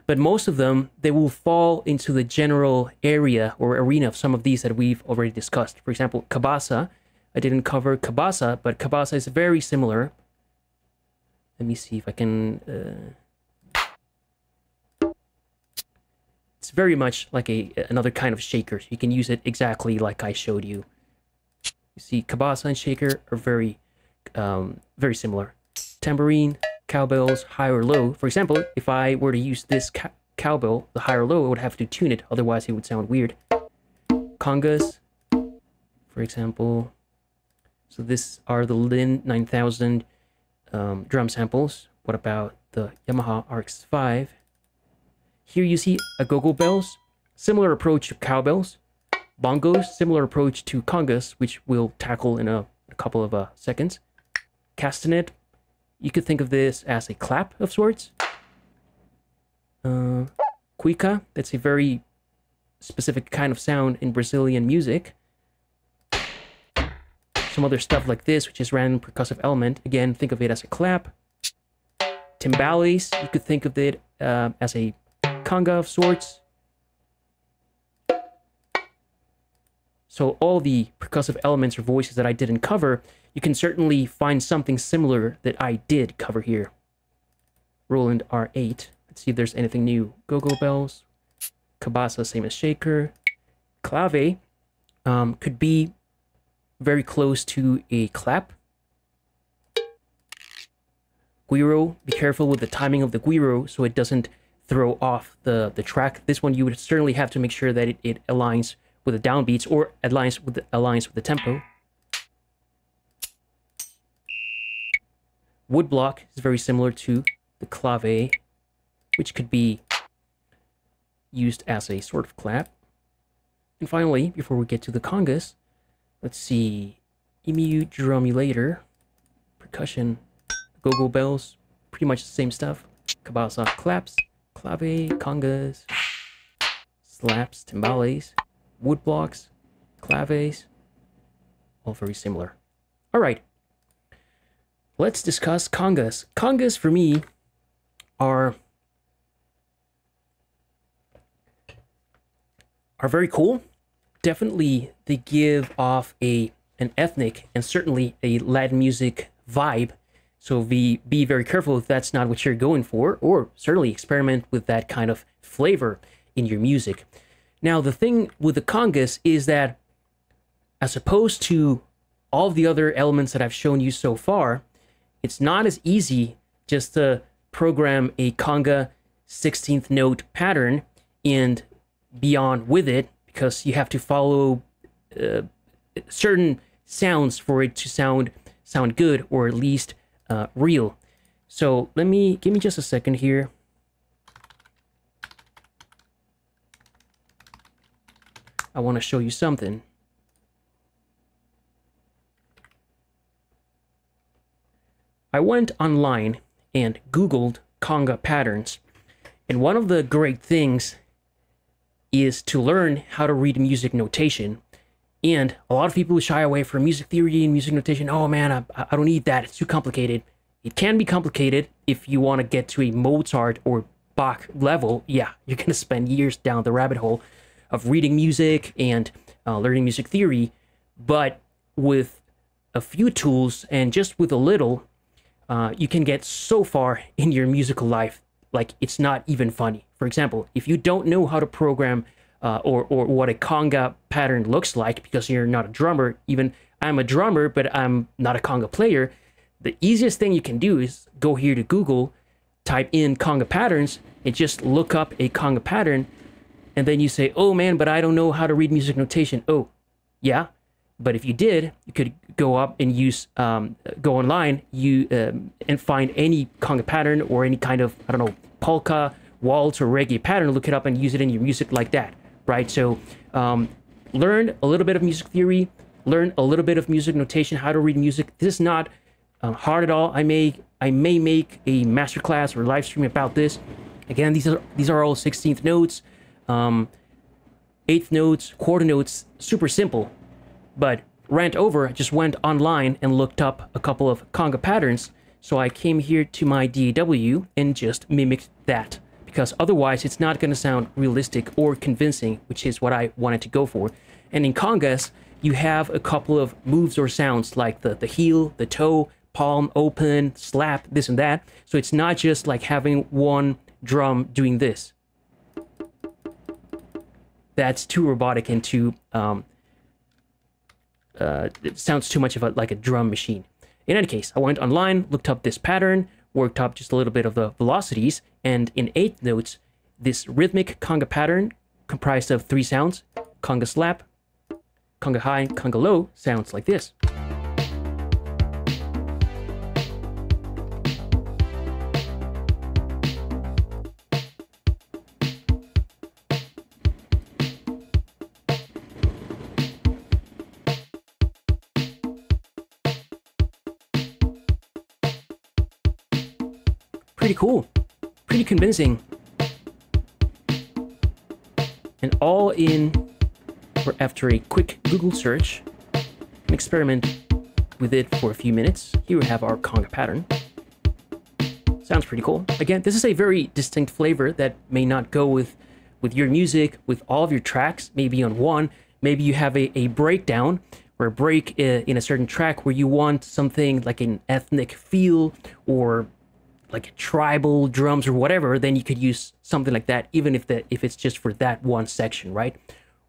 but most of them, they will fall into the general area or arena of some of these that we've already discussed. For example, kabasa. I didn't cover kabasa, but kabasa is very similar. Let me see if I can... It's very much like another kind of shaker. You can use it exactly like I showed you. You see, kabasa and shaker are very, very similar. Tambourine, cowbells, high or low. For example, if I were to use this cowbell, the high or low, I would have to tune it. Otherwise, it would sound weird. Congas, for example. So these are the Lin 9000 drum samples. What about the Yamaha RX5? Here you see agogo bells, similar approach to cowbells. Bongos, similar approach to congas, which we'll tackle in a couple of seconds. Castanet, you could think of this as a clap of sorts. Cuica, that's a very specific kind of sound in Brazilian music. Some other stuff like this, which is random percussive element. Again, think of it as a clap. Timbales, you could think of it as a conga of sorts. So all the percussive elements or voices that I didn't cover, you can certainly find something similar that I did cover here. Roland R8. Let's see if there's anything new. Go-go bells. Kabasa, same as shaker. Clave could be very close to a clap. Guiro. Be careful with the timing of the guiro so it doesn't throw off the track. This one you would certainly have to make sure that it aligns with the downbeats or aligns with the tempo. Woodblock is very similar to the clave, which could be used as a sort of clap. And finally, before we get to the congas, let's see, Emu drumulator, percussion, go-go bells, pretty much the same stuff. Kabasa, claps. Clave, congas, slaps, timbales, wood blocks, claves, all very similar. All right, let's discuss congas. Congas for me are very cool. Definitely they give off an ethnic and certainly a Latin music vibe. So be very careful if that's not what you're going for, or certainly experiment with that kind of flavor in your music. Now, the thing with the congas is that, as opposed to all the other elements that I've shown you so far, it's not as easy just to program a conga 16th note pattern and beyond with it, because you have to follow certain sounds for it to sound good, or at least real. So give me just a second here. I want to show you something. I went online and Googled conga patterns, and one of the great things is to learn how to read music notation. And a lot of people shy away from music theory and music notation. Oh man, I don't need that. It's too complicated. It can be complicated if you want to get to a Mozart or Bach level. Yeah, you're going to spend years down the rabbit hole of reading music and learning music theory. But with a few tools and just with a little, you can get so far in your musical life, like it's not even funny. For example, if you don't know how to program or what a conga pattern looks like, because you're not a drummer. Even I'm a drummer, but I'm not a conga player. The easiest thing you can do is go here to Google, type in conga patterns, and just look up a conga pattern. And then you say, oh man, but I don't know how to read music notation. Oh yeah, But if you did, you could go up and use, go online, you and find any conga pattern or any kind of, I don't know, polka, waltz, or reggae pattern, look it up and use it in your music like that, right? So learn a little bit of music theory, learn a little bit of music notation, how to read music. This is not hard at all. I may make a masterclass or live stream about this. Again, these are all 16th notes, eighth notes, quarter notes, super simple. But rant over, I just went online and looked up a couple of conga patterns. So I came here to my DAW and just mimicked that, because otherwise it's not going to sound realistic or convincing, which is what I wanted to go for. And in congas, you have a couple of moves or sounds like the heel, the toe, palm, open, slap, this and that. So it's not just like having one drum doing this. That's too robotic and too... it sounds too much of like a drum machine. In any case, I went online, looked up this pattern, worked up just a little bit of the velocities, and in eighth notes, this rhythmic conga pattern comprised of three sounds: conga slap, conga high, conga low, sounds like this. Pretty cool, pretty convincing, and all in for after a quick Google search and experiment with it for a few minutes. Here we have our conga pattern. Sounds pretty cool. Again, this is a very distinct flavor that may not go with your music, with all of your tracks, maybe on one. Maybe you have a breakdown or a break in a certain track where you want something like an ethnic feel or like tribal drums or whatever, then you could use something like that, even if it's just for that one section, right?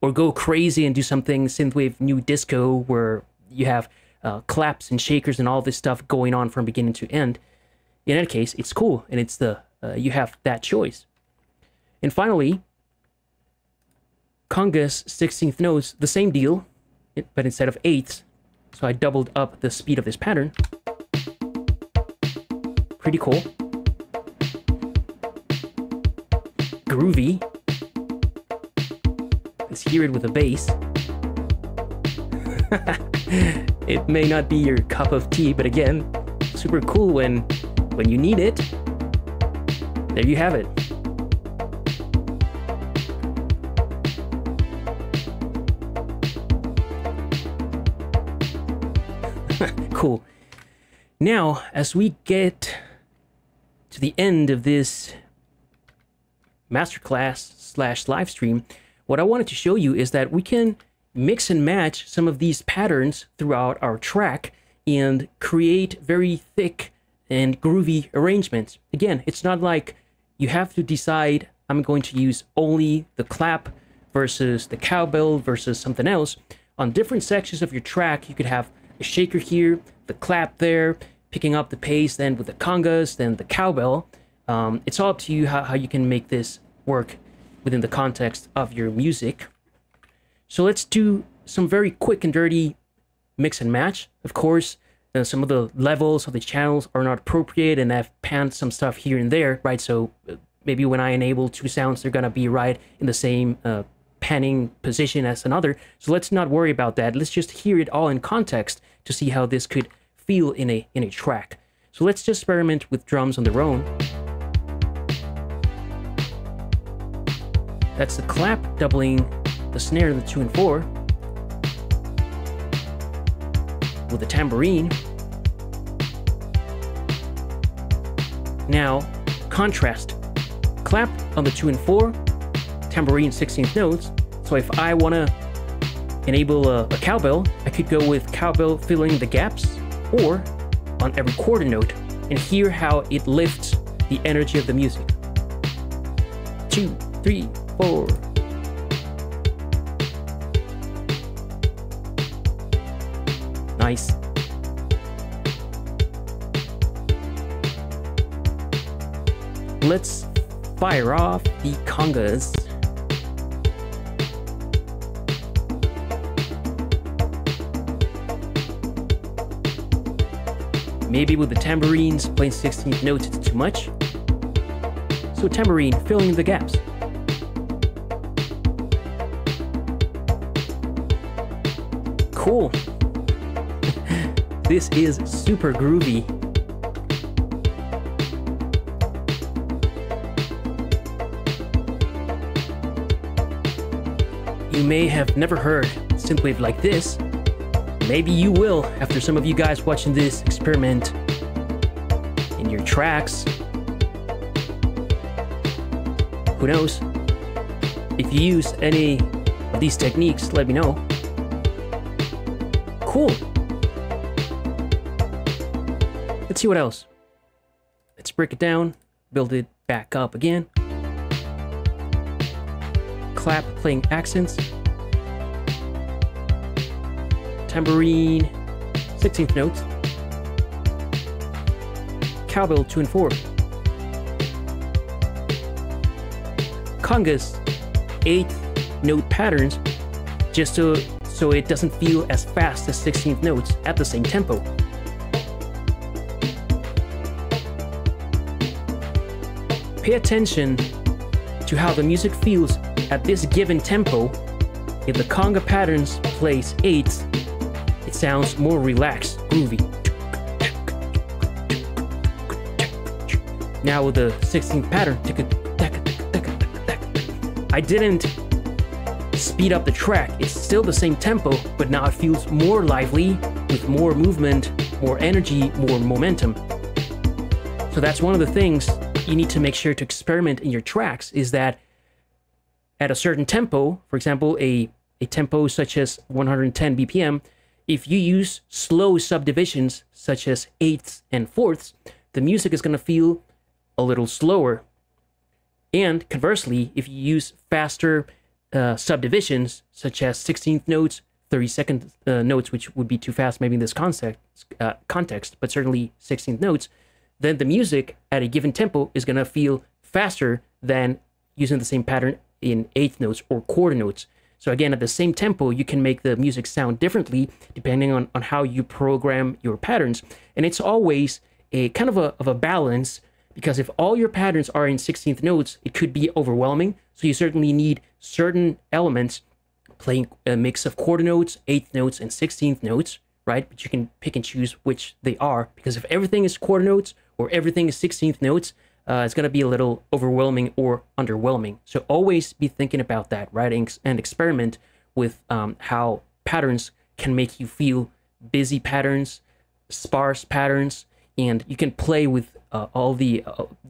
Or go crazy and do something synthwave new disco where you have claps and shakers and all this stuff going on from beginning to end. In that case, it's cool, and it's the you have that choice. And finally, congas 16th notes, the same deal, but instead of eighths, so I doubled up the speed of this pattern. Pretty cool. Groovy. Let's hear it with a bass. It may not be your cup of tea, but again, super cool when you need it. There you have it. Cool. Now, as we get to the end of this masterclass slash live stream, what I wanted to show you is that we can mix and match some of these patterns throughout our track and create very thick and groovy arrangements. Again, it's not like you have to decide I'm going to use only the clap versus the cowbell versus something else. On different sections of your track, you could have a shaker here, the clap there, picking up the pace, then with the congas, then the cowbell. It's all up to you how you can make this work within the context of your music. So let's do some very quick and dirty mix and match. Of course, some of the levels of the channels are not appropriate, and I've panned some stuff here and there, right? So maybe when I enable two sounds, they're gonna be right in the same panning position as another. So let's not worry about that. Let's just hear it all in context to see how this could feel in a track. So let's just experiment with drums on their own. That's the clap doubling the snare in the 2 and 4 with the tambourine. Now contrast, clap on the 2 and 4, tambourine 16th notes. So if I want to enable a cowbell, I could go with cowbell filling the gaps, or on every quarter note, and hear how it lifts the energy of the music. 2, 3, 4. Nice. Let's fire off the congas. Maybe with the tambourines, playing 16th notes is too much? So tambourine filling in the gaps. Cool. This is super groovy. You may have never heard synthwave like this. Maybe you will after some of you guys watching this experiment in your tracks. Who knows? If you use any of these techniques, let me know. Cool. Let's see what else. Let's break it down, build it back up again. Clap playing accents. Tambourine, 16th notes. Cowbell 2 and 4. Congas, 8th note patterns, just so it doesn't feel as fast as 16th notes at the same tempo. Pay attention to how the music feels at this given tempo. If the conga patterns plays 8ths, it sounds more relaxed, groovy. Now with the 16th pattern, I didn't speed up the track. It's still the same tempo, but now it feels more lively, with more movement, more energy, more momentum. So that's one of the things you need to make sure to experiment in your tracks, is that at a certain tempo, for example, a tempo such as 110 BPM, if you use slow subdivisions such as 8ths and 4ths, the music is going to feel a little slower. And conversely, if you use faster subdivisions such as 16th notes, 32nd notes, which would be too fast maybe in this context, but certainly 16th notes, then the music at a given tempo is going to feel faster than using the same pattern in 8th notes or quarter notes. So again, at the same tempo, you can make the music sound differently depending on how you program your patterns. And it's always a kind of a balance, because if all your patterns are in 16th notes, it could be overwhelming. So you certainly need certain elements, playing a mix of quarter notes, 8th notes, and 16th notes, right? But you can pick and choose which they are, because if everything is quarter notes or everything is 16th notes, it's going to be a little overwhelming or underwhelming. So always be thinking about that, right? And experiment with how patterns can make you feel busy patterns, sparse patterns, and you can play with all the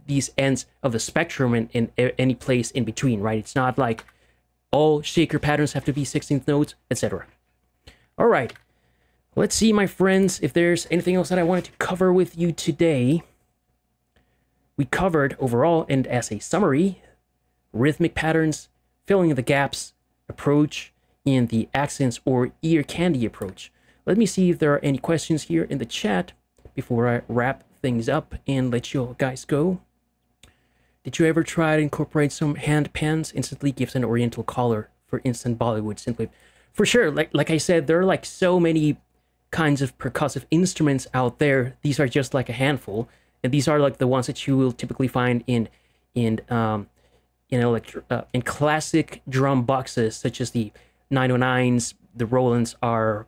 these ends of the spectrum and any place in between, right? It's not like all shaker patterns have to be 16th notes, etc. All right, let's see, my friends, if there's anything else that I wanted to cover with you today. We covered overall, and as a summary, rhythmic patterns, filling in the gaps approach, and the accents or ear candy approach. Let me see if there are any questions here in the chat before I wrap things up and let you guys go. Did you ever try to incorporate some hand pans? Instantly gives an oriental color for instant Bollywood synthwave. For sure, like I said, there are like so many kinds of percussive instruments out there. These are just like a handful. And these are like the ones that you will typically find in classic drum boxes, such as the 909s, the Roland R8,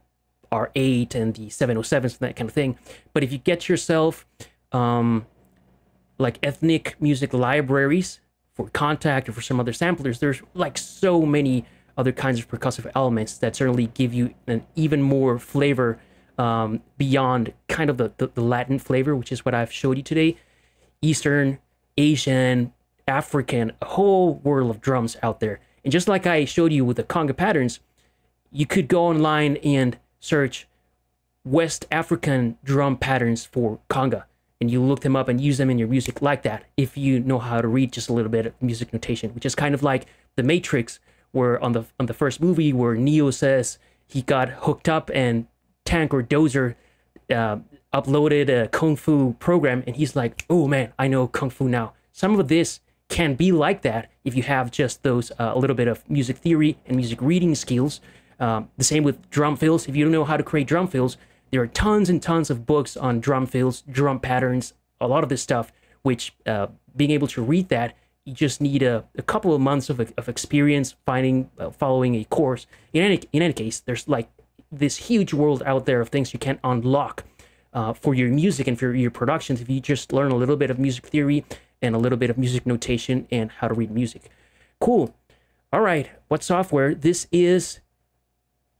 and the 707s, that kind of thing. But if you get yourself like ethnic music libraries for Kontakt or for some other samplers, there's like so many other kinds of percussive elements that certainly give you an even more flavor beyond kind of the Latin flavor, which is what I've showed you today. Eastern, Asian, African, a whole world of drums out there. And just like I showed you with the conga patterns, you could go online and search West African drum patterns for conga, and you look them up and use them in your music like that, if you know how to read just a little bit of music notation, which is kind of like the Matrix, where on the first movie where Neo says he got hooked up and Tank or Dozer uploaded a kung fu program, and he's like, oh man, I know kung fu now. Some of this can be like that if you have just those a little bit of music theory and music reading skills. The same with drum fills. If you don't know how to create drum fills, There are tons and tons of books on drum fills, drum patterns, a lot of this stuff, which being able to read that, you just need a couple of months of experience finding, following a course. In any case, there's like this huge world out there of things you can unlock for your music and for your productions if you just learn a little bit of music theory and a little bit of music notation and how to read music. Cool. All right, what software? This is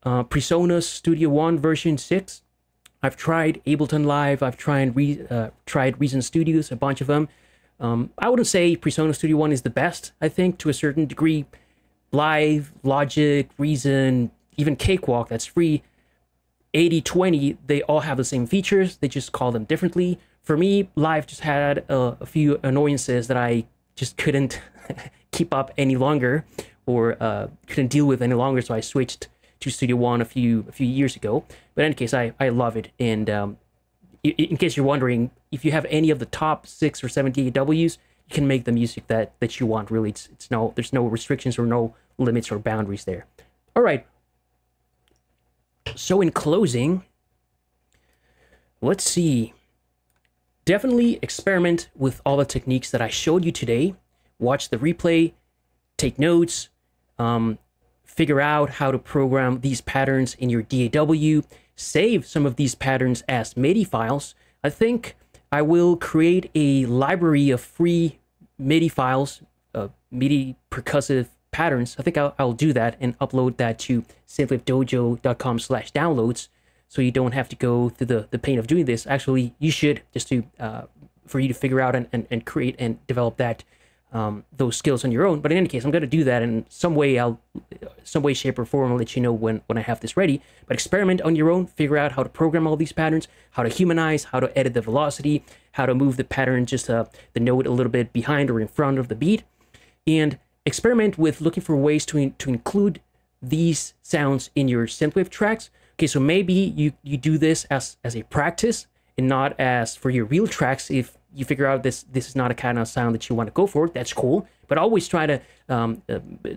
PreSonus Studio One version 6. I've tried Ableton Live. I've tried Reason Studios, a bunch of them. I wouldn't say PreSonus Studio One is the best. I think to a certain degree, Live, Logic, Reason, even Cakewalk, that's free, 80/20, they all have the same features. They just call them differently. For me, Live just had a few annoyances that I just couldn't keep up any longer, or couldn't deal with any longer. So I switched to Studio One a few years ago. But in any case, I love it. And in case you're wondering, if you have any of the top 6 or 7 DAWs, you can make the music that you want. Really, there's no restrictions or no limits or boundaries there. All right. So in closing, let's see. Definitely experiment with all the techniques that I showed you today. Watch the replay, take notes, figure out how to program these patterns in your DAW, save some of these patterns as MIDI files. I think I will create a library of free MIDI files, MIDI percussive patterns. I think I'll do that and upload that to synthwavedojo.com/downloads, so you don't have to go through the pain of doing this. Actually, you should, just to for you to figure out and create and develop that those skills on your own. But in any case, I'm going to do that in some way. I'll some way, shape, or form, I'll let you know when I have this ready. But experiment on your own, figure out how to program all these patterns, how to humanize, how to edit the velocity, how to move the pattern, just the note a little bit behind or in front of the beat, and experiment with looking for ways to include these sounds in your synthwave tracks. Okay, so maybe you do this as a practice and not as for your real tracks. If you figure out this is not a kind of sound that you want to go for, that's cool. But always try to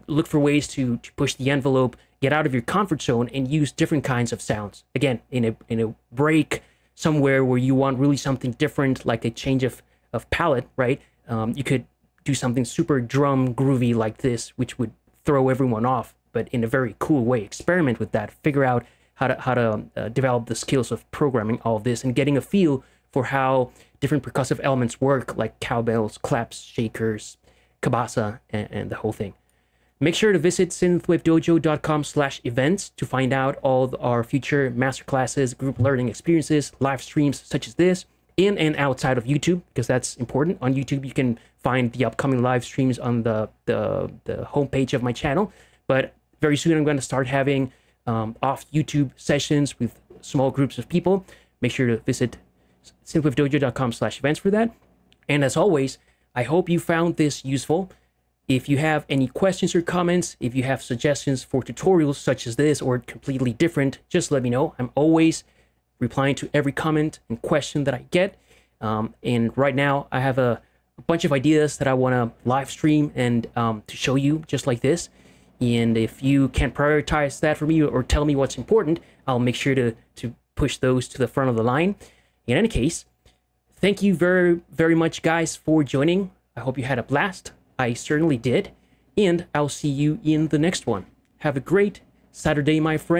look for ways to push the envelope, get out of your comfort zone, and use different kinds of sounds. Again, in a break somewhere where you want really something different, like a change of palette, right? You could do something super drum groovy like this, which would throw everyone off, but in a very cool way. Experiment with that. Figure out how to develop the skills of programming all of this and getting a feel for how different percussive elements work, like cowbells, claps, shakers, kabasa, and the whole thing. Make sure to visit synthwavedojo.com/events to find out all of our future masterclasses, group learning experiences, live streams such as this, in and outside of YouTube, because that's important. On YouTube, you can find the upcoming live streams on the homepage of my channel. But very soon, I'm going to start having off YouTube sessions with small groups of people. Make sure to visit synthwavedojo.com/events for that. And as always, I hope you found this useful. If you have any questions or comments, if you have suggestions for tutorials such as this or completely different, just let me know. I'm always replying to every comment and question that I get. And right now I have a bunch of ideas that I want to live stream and to show you just like this. And if you can prioritize that for me or tell me what's important, I'll make sure to push those to the front of the line. In any case, thank you very, very much, guys, for joining. I hope you had a blast. I certainly did. And I'll see you in the next one. Have a great Saturday, my friend.